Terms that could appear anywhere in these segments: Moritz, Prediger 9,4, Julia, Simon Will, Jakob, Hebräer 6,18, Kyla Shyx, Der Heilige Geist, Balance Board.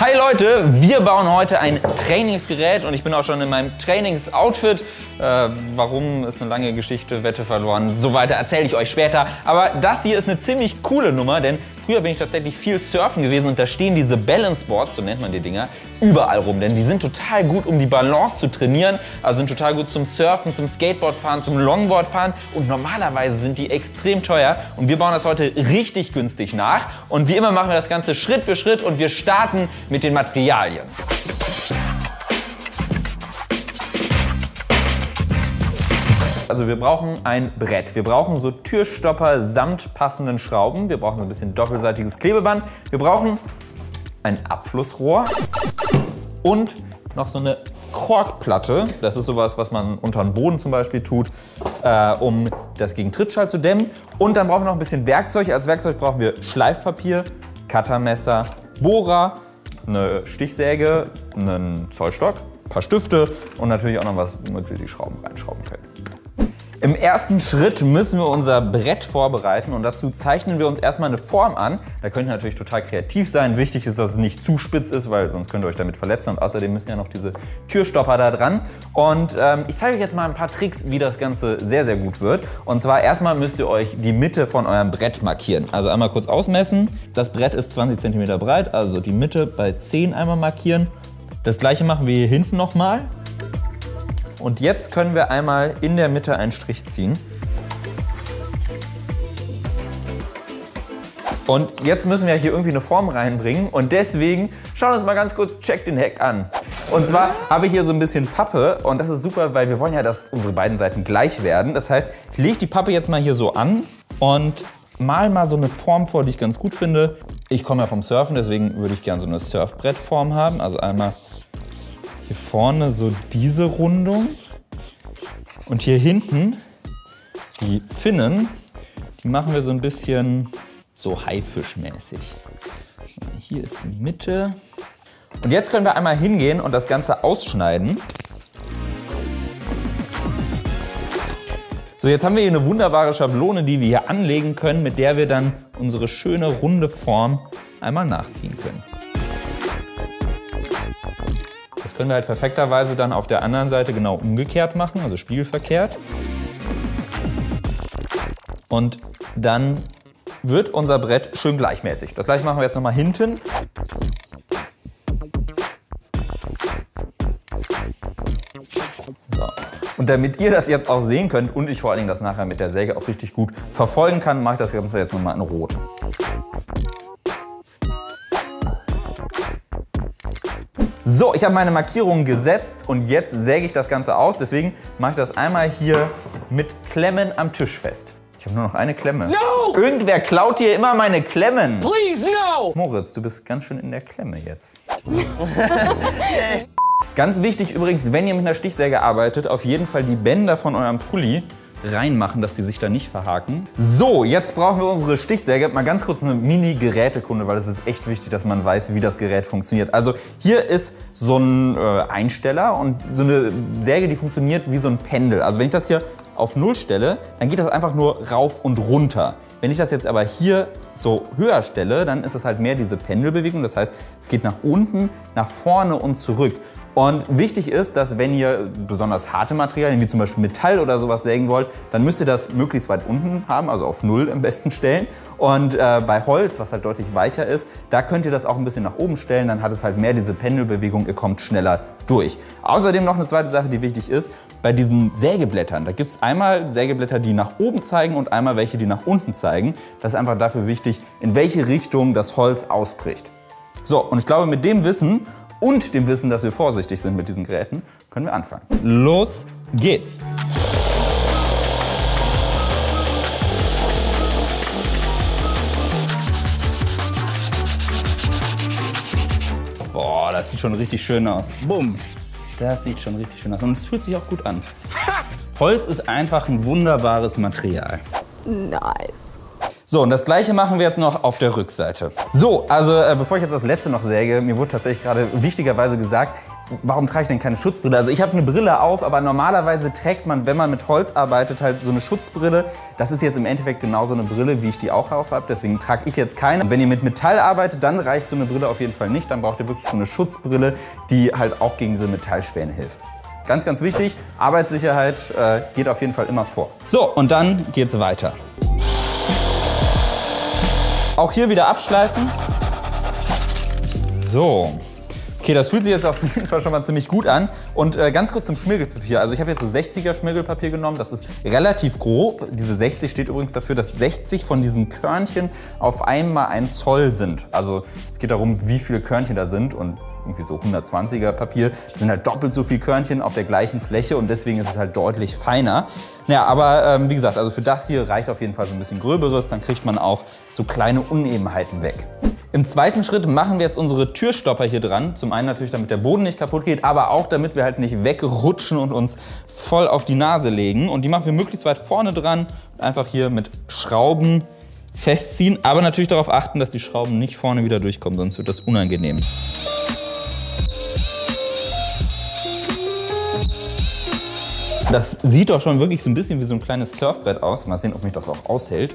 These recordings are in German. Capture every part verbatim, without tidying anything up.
Hi Leute, wir bauen heute ein Trainingsgerät und ich bin auch schon in meinem Trainingsoutfit. Äh, warum ist eine lange Geschichte, Wette verloren, so weiter erzähle ich euch später. Aber das hier ist eine ziemlich coole Nummer, denn früher bin ich tatsächlich viel surfen gewesen und da stehen diese Balance Boards, so nennt man die Dinger, überall rum. Denn die sind total gut, um die Balance zu trainieren, also sind total gut zum Surfen, zum Skateboardfahren, zum Longboardfahren und normalerweise sind die extrem teuer und wir bauen das heute richtig günstig nach. Und wie immer machen wir das Ganze Schritt für Schritt und wir starten mit den Materialien. Also wir brauchen ein Brett, wir brauchen so Türstopper samt passenden Schrauben, wir brauchen so ein bisschen doppelseitiges Klebeband, wir brauchen ein Abflussrohr und noch so eine Korkplatte, das ist sowas, was man unter den Boden zum Beispiel tut, äh, um das gegen Trittschall zu dämmen. Und dann brauchen wir noch ein bisschen Werkzeug, als Werkzeug brauchen wir Schleifpapier, Cuttermesser, Bohrer, eine Stichsäge, einen Zollstock, ein paar Stifte und natürlich auch noch was, womit wir die Schrauben reinschrauben können. Im ersten Schritt müssen wir unser Brett vorbereiten und dazu zeichnen wir uns erstmal eine Form an. Da könnt ihr natürlich total kreativ sein. Wichtig ist, dass es nicht zu spitz ist, weil sonst könnt ihr euch damit verletzen. Und außerdem müssen ja noch diese Türstopper da dran. Und ähm, ich zeige euch jetzt mal ein paar Tricks, wie das Ganze sehr, sehr gut wird. Und zwar erstmal müsst ihr euch die Mitte von eurem Brett markieren. Also einmal kurz ausmessen. Das Brett ist zwanzig Zentimeter breit, also die Mitte bei zehn einmal markieren. Das gleiche machen wir hier hinten nochmal. Und jetzt können wir einmal in der Mitte einen Strich ziehen. Und jetzt müssen wir hier irgendwie eine Form reinbringen und deswegen schauen wir uns mal ganz kurz, checkt den Heck an. Und zwar habe ich hier so ein bisschen Pappe und das ist super, weil wir wollen ja, dass unsere beiden Seiten gleich werden. Das heißt, ich lege die Pappe jetzt mal hier so an und mal mal so eine Form vor, die ich ganz gut finde. Ich komme ja vom Surfen, deswegen würde ich gerne so eine Surfbrettform haben. Also einmal hier vorne so diese Rundung und hier hinten die Finnen, die machen wir so ein bisschen so haifischmäßig. Hier ist die Mitte. Und jetzt können wir einmal hingehen und das Ganze ausschneiden. So, jetzt haben wir hier eine wunderbare Schablone, die wir hier anlegen können, mit der wir dann unsere schöne runde Form einmal nachziehen können. Können wir halt perfekterweise dann auf der anderen Seite genau umgekehrt machen, also spiegelverkehrt. Und dann wird unser Brett schön gleichmäßig. Das gleiche machen wir jetzt nochmal hinten. So. Und damit ihr das jetzt auch sehen könnt und ich vor allen Dingen das nachher mit der Säge auch richtig gut verfolgen kann, mache ich das Ganze jetzt nochmal in Rot. So, ich habe meine Markierungen gesetzt und jetzt säge ich das Ganze aus. Deswegen mache ich das einmal hier mit Klemmen am Tisch fest. Ich habe nur noch eine Klemme. No! Irgendwer klaut hier immer meine Klemmen. Please, no! Moritz, du bist ganz schön in der Klemme jetzt. Ganz wichtig übrigens, wenn ihr mit einer Stichsäge arbeitet, auf jeden Fall die Bänder von eurem Pulli reinmachen, dass die sich da nicht verhaken. So, jetzt brauchen wir unsere Stichsäge. Mal ganz kurz eine Mini-Gerätekunde, weil es ist echt wichtig, dass man weiß, wie das Gerät funktioniert. Also hier ist so ein äh, Einsteller und so eine Säge, die funktioniert wie so ein Pendel. Also wenn ich das hier auf Null stelle, dann geht das einfach nur rauf und runter. Wenn ich das jetzt aber hier so höher stelle, dann ist es halt mehr diese Pendelbewegung. Das heißt, es geht nach unten, nach vorne und zurück. Und wichtig ist, dass wenn ihr besonders harte Materialien, wie zum Beispiel Metall oder sowas sägen wollt, dann müsst ihr das möglichst weit unten haben, also auf Null am besten stellen. Und äh, bei Holz, was halt deutlich weicher ist, da könnt ihr das auch ein bisschen nach oben stellen, dann hat es halt mehr diese Pendelbewegung, ihr kommt schneller durch. Außerdem noch eine zweite Sache, die wichtig ist, bei diesen Sägeblättern, da gibt es einmal Sägeblätter, die nach oben zeigen und einmal welche, die nach unten zeigen. Das ist einfach dafür wichtig, in welche Richtung das Holz ausbricht. So, und ich glaube, mit dem Wissen und dem Wissen, dass wir vorsichtig sind mit diesen Geräten, können wir anfangen. Los geht's! Boah, das sieht schon richtig schön aus. Bumm! Das sieht schon richtig schön aus und es fühlt sich auch gut an. Holz ist einfach ein wunderbares Material. Nice. So, und das gleiche machen wir jetzt noch auf der Rückseite. So, also äh, bevor ich jetzt das letzte noch säge, mir wurde tatsächlich gerade wichtigerweise gesagt, warum trage ich denn keine Schutzbrille? Also ich habe eine Brille auf, aber normalerweise trägt man, wenn man mit Holz arbeitet, halt so eine Schutzbrille. Das ist jetzt im Endeffekt genauso eine Brille, wie ich die auch auf habe. Deswegen trage ich jetzt keine. Und wenn ihr mit Metall arbeitet, dann reicht so eine Brille auf jeden Fall nicht. Dann braucht ihr wirklich so eine Schutzbrille, die halt auch gegen diese Metallspäne hilft. Ganz, ganz wichtig, Arbeitssicherheit äh, geht auf jeden Fall immer vor. So, und dann geht's weiter. Auch hier wieder abschleifen. So. Okay, das fühlt sich jetzt auf jeden Fall schon mal ziemlich gut an. Und äh, ganz kurz zum Schmirgelpapier. Also ich habe jetzt so sechziger Schmirgelpapier genommen. Das ist relativ grob. Diese sechzig steht übrigens dafür, dass sechzig von diesen Körnchen auf einmal ein Zoll sind. Also es geht darum, wie viele Körnchen da sind. Und irgendwie so hundertzwanziger Papier, das sind halt doppelt so viel Körnchen auf der gleichen Fläche und deswegen ist es halt deutlich feiner. Ja, aber ähm, wie gesagt, also für das hier reicht auf jeden Fall so ein bisschen gröberes, dann kriegt man auch so kleine Unebenheiten weg. Im zweiten Schritt machen wir jetzt unsere Türstopper hier dran. Zum einen natürlich, damit der Boden nicht kaputt geht, aber auch damit wir halt nicht wegrutschen und uns voll auf die Nase legen. Und die machen wir möglichst weit vorne dran, einfach hier mit Schrauben festziehen, aber natürlich darauf achten, dass die Schrauben nicht vorne wieder durchkommen, sonst wird das unangenehm. Das sieht doch schon wirklich so ein bisschen wie so ein kleines Surfbrett aus. Mal sehen, ob mich das auch aushält.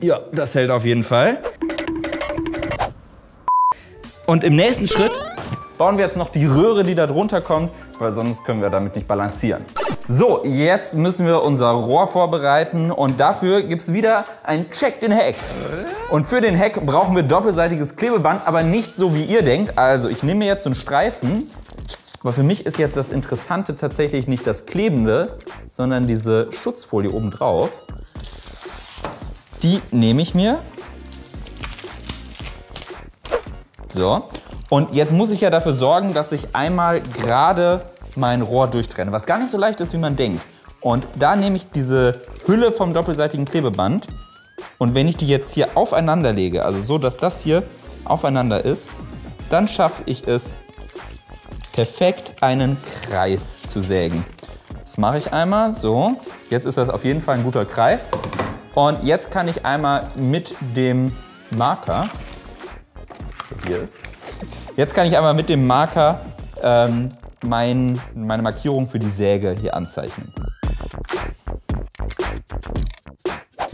Ja, das hält auf jeden Fall. Und im nächsten Schritt bauen wir jetzt noch die Röhre, die da drunter kommt, weil sonst können wir damit nicht balancieren. So, jetzt müssen wir unser Rohr vorbereiten und dafür gibt es wieder ein Check den Heck. Und für den Heck brauchen wir doppelseitiges Klebeband, aber nicht so, wie ihr denkt. Also ich nehme mir jetzt so einen Streifen, aber für mich ist jetzt das Interessante tatsächlich nicht das Klebende, sondern diese Schutzfolie obendrauf. Die nehme ich mir. So, und jetzt muss ich ja dafür sorgen, dass ich einmal gerade mein Rohr durchtrenne, was gar nicht so leicht ist, wie man denkt. Und da nehme ich diese Hülle vom doppelseitigen Klebeband und wenn ich die jetzt hier aufeinander lege, also so, dass das hier aufeinander ist, dann schaffe ich es, perfekt einen Kreis zu sägen. Das mache ich einmal, so. Jetzt ist das auf jeden Fall ein guter Kreis. Und jetzt kann ich einmal mit dem Marker, der hier ist, jetzt kann ich einmal mit dem Marker ähm, Mein, meine Markierung für die Säge hier anzeichnen.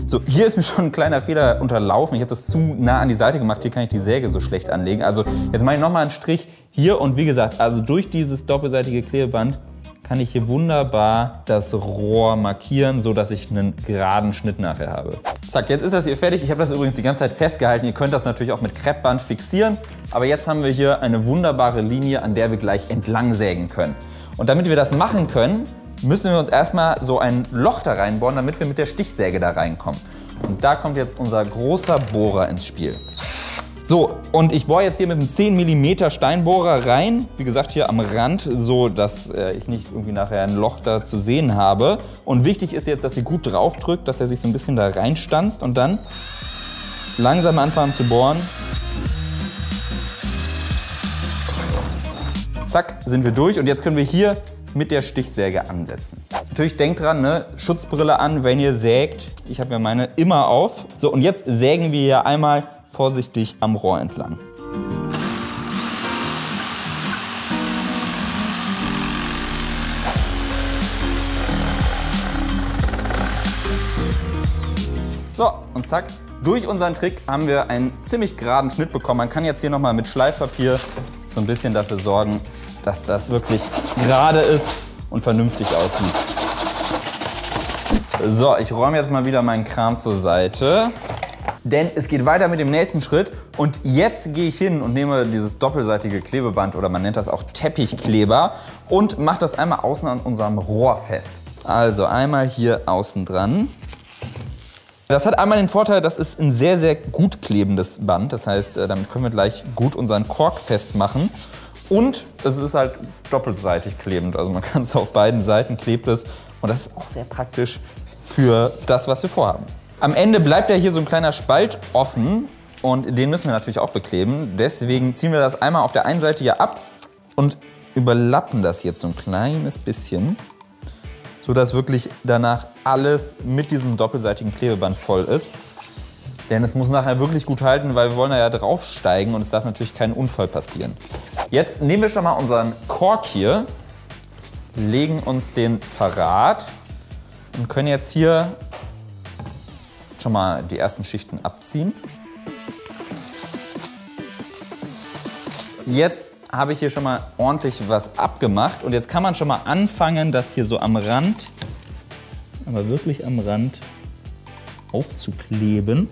So, hier ist mir schon ein kleiner Fehler unterlaufen. Ich habe das zu nah an die Seite gemacht. Hier kann ich die Säge so schlecht anlegen. Also jetzt mache ich nochmal einen Strich hier und wie gesagt, also durch dieses doppelseitige Klebeband kann ich hier wunderbar das Rohr markieren, sodass ich einen geraden Schnitt nachher habe. Zack, jetzt ist das hier fertig. Ich habe das übrigens die ganze Zeit festgehalten. Ihr könnt das natürlich auch mit Kreppband fixieren. Aber jetzt haben wir hier eine wunderbare Linie, an der wir gleich entlang sägen können. Und damit wir das machen können, müssen wir uns erstmal so ein Loch da reinbohren, damit wir mit der Stichsäge da reinkommen. Und da kommt jetzt unser großer Bohrer ins Spiel. So, und ich bohre jetzt hier mit einem zehn Millimeter Steinbohrer rein, wie gesagt hier am Rand, so dass äh, ich nicht irgendwie nachher ein Loch da zu sehen habe. Und wichtig ist jetzt, dass ihr gut drauf drückt, dass er sich so ein bisschen da reinstanzt und dann langsam anfangen zu bohren. Zack, sind wir durch und jetzt können wir hier mit der Stichsäge ansetzen. Natürlich denkt dran, ne? Schutzbrille an, wenn ihr sägt. Ich habe ja meine immer auf. So, und jetzt sägen wir hier einmal vorsichtig am Rohr entlang. So, und zack, durch unseren Trick haben wir einen ziemlich geraden Schnitt bekommen. Man kann jetzt hier nochmal mit Schleifpapier so ein bisschen dafür sorgen, dass das wirklich gerade ist und vernünftig aussieht. So, ich räume jetzt mal wieder meinen Kram zur Seite. Denn es geht weiter mit dem nächsten Schritt und jetzt gehe ich hin und nehme dieses doppelseitige Klebeband oder man nennt das auch Teppichkleber und mache das einmal außen an unserem Rohr fest. Also einmal hier außen dran. Das hat einmal den Vorteil, das ist ein sehr, sehr gut klebendes Band. Das heißt, damit können wir gleich gut unseren Kork festmachen. Und es ist halt doppelseitig klebend, also man kann es auf beiden Seiten klebt es. Und das ist auch sehr praktisch für das, was wir vorhaben. Am Ende bleibt ja hier so ein kleiner Spalt offen und den müssen wir natürlich auch bekleben. Deswegen ziehen wir das einmal auf der einen Seite hier ab und überlappen das jetzt so ein kleines bisschen. sodass wirklich danach alles mit diesem doppelseitigen Klebeband voll ist. Denn es muss nachher wirklich gut halten, weil wir wollen da ja draufsteigen und es darf natürlich kein Unfall passieren. Jetzt nehmen wir schon mal unseren Kork hier, legen uns den parat und können jetzt hier schon mal die ersten Schichten abziehen. Jetzt habe ich hier schon mal ordentlich was abgemacht und jetzt kann man schon mal anfangen, das hier so am Rand, aber wirklich am Rand aufzukleben.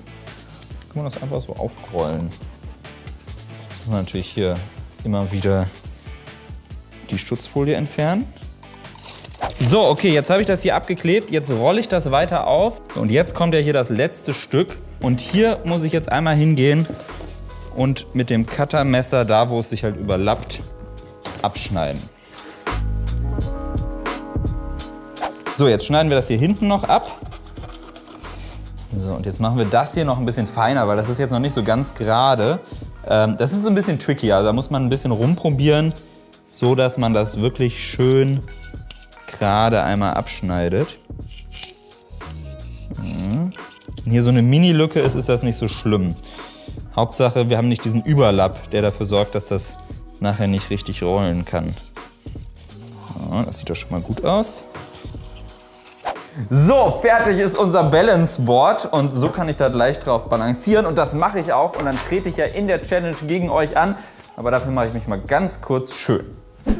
Kann man das einfach so aufrollen. Jetzt muss man natürlich hier immer wieder die Schutzfolie entfernen. So, okay, jetzt habe ich das hier abgeklebt. Jetzt rolle ich das weiter auf. Und jetzt kommt ja hier das letzte Stück. Und hier muss ich jetzt einmal hingehen und mit dem Cuttermesser, da wo es sich halt überlappt, abschneiden. So, jetzt schneiden wir das hier hinten noch ab. So, und jetzt machen wir das hier noch ein bisschen feiner, weil das ist jetzt noch nicht so ganz gerade. Ähm, das ist so ein bisschen tricky, also da muss man ein bisschen rumprobieren, so dass man das wirklich schön gerade einmal abschneidet. Mhm. Wenn hier so eine Mini-Lücke ist, ist das nicht so schlimm. Hauptsache, wir haben nicht diesen Überlapp, der dafür sorgt, dass das nachher nicht richtig rollen kann. So, das sieht doch schon mal gut aus. So, fertig ist unser Balanceboard und so kann ich da leicht drauf balancieren und das mache ich auch und dann trete ich ja in der Challenge gegen euch an, aber dafür mache ich mich mal ganz kurz schön.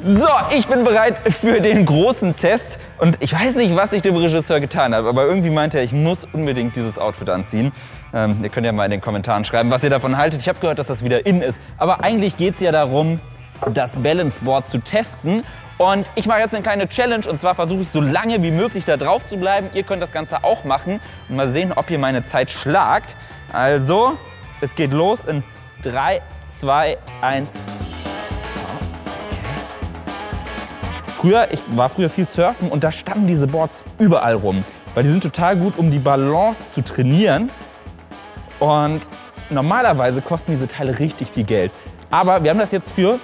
So, ich bin bereit für den großen Test und ich weiß nicht, was ich dem Regisseur getan habe, aber irgendwie meinte er, ich muss unbedingt dieses Outfit anziehen. Ähm, ihr könnt ja mal in den Kommentaren schreiben, was ihr davon haltet. Ich habe gehört, dass das wieder in ist, aber eigentlich geht es ja darum, das Balanceboard zu testen. Und ich mache jetzt eine kleine Challenge und zwar versuche ich so lange wie möglich da drauf zu bleiben. Ihr könnt das Ganze auch machen und mal sehen, ob ihr meine Zeit schlagt. Also, es geht los in drei, zwei, eins. Früher, ich war früher viel surfen und da standen diese Boards überall rum. Weil die sind total gut, um die Balance zu trainieren. Und normalerweise kosten diese Teile richtig viel Geld. Aber wir haben das jetzt für...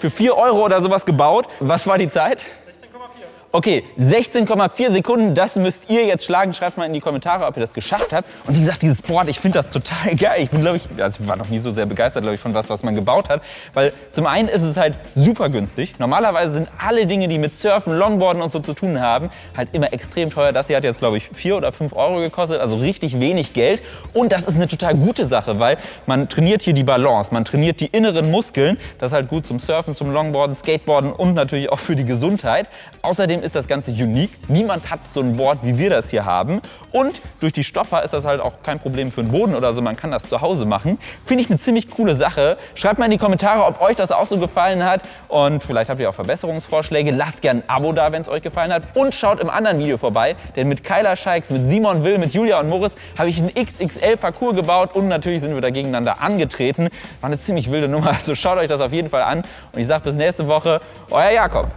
für vier Euro oder sowas gebaut. Was war die Zeit? sechzehn Komma vier. Okay, sechzehn Komma vier Sekunden, das müsst ihr jetzt schlagen. Schreibt mal in die Kommentare, ob ihr das geschafft habt. Und wie gesagt, dieses Board, ich finde das total geil. Ich bin, glaube ich, also ich war noch nie so sehr begeistert, glaube ich, von was, was man gebaut hat. Weil zum einen ist es halt super günstig. Normalerweise sind alle Dinge, die mit Surfen, Longboarden und so zu tun haben, halt immer extrem teuer. Das hier hat jetzt, glaube ich, vier oder fünf Euro gekostet, also richtig wenig Geld. Und das ist eine total gute Sache, weil man trainiert hier die Balance, man trainiert die inneren Muskeln. Das ist halt gut zum Surfen, zum Longboarden, Skateboarden und natürlich auch für die Gesundheit. Außerdem ist das Ganze unique. Niemand hat so ein Board, wie wir das hier haben. Und durch die Stopper ist das halt auch kein Problem für den Boden oder so. Man kann das zu Hause machen. Finde ich eine ziemlich coole Sache. Schreibt mal in die Kommentare, ob euch das auch so gefallen hat. Und vielleicht habt ihr auch Verbesserungsvorschläge. Lasst gerne ein Abo da, wenn es euch gefallen hat. Und schaut im anderen Video vorbei. Denn mit Kyla Shyx, mit Simon Will, mit Julia und Moritz habe ich einen X X L-Parcours gebaut. Und natürlich sind wir da gegeneinander angetreten. War eine ziemlich wilde Nummer. Also schaut euch das auf jeden Fall an. Und ich sage bis nächste Woche. Euer Jakob.